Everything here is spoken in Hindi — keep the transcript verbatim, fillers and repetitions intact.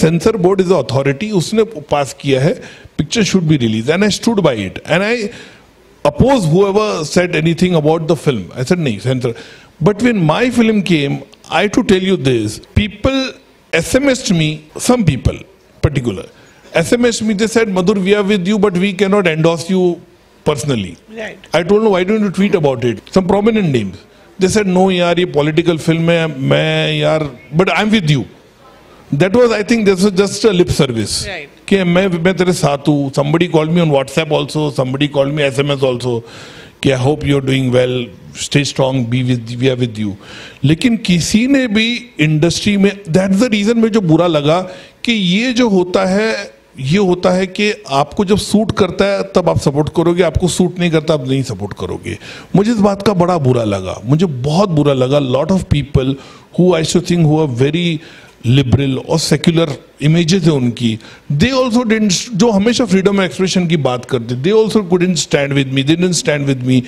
सेंसर बोर्ड इज अथॉरिटी, उसने पास किया है, picture should be release and I stood by it and I oppose whoever said anything about the film. I said नहीं censor. But when my film came, I to tell you this, people SMS'd me, some people particular SMS'd me, they said, Madhur, we are with you but we cannot endorse you personally. Right. I told them, why don't you tweet about it? Some prominent names. They said, no yaar, ye political film hai, main yaar, but I'm with you. That was, I think, this was just a lip service. Right. Ke main main tere saath hu. Somebody called me on WhatsApp also. Somebody called me S M S also. Ke I hope you're doing well. Stay strong. Be with, we are with you. लेकिन किसी ने भी industry में, that's the reason मुझे जो बुरा लगा कि ये जो होता है, ये होता है कि आपको जब सूट करता है तब आप सपोर्ट करोगे, आपको सूट नहीं करता आप नहीं सपोर्ट करोगे. मुझे इस बात का बड़ा बुरा लगा, मुझे बहुत बुरा लगा. Lot of people who I should think who are very liberal और सेक्युलर इमेजेस है उनकी, दे ऑल्सो डिडंट, जो हमेशा फ्रीडम ऑफ एक्सप्रेशन की बात करते, they also couldn't stand with me, they didn't stand with me.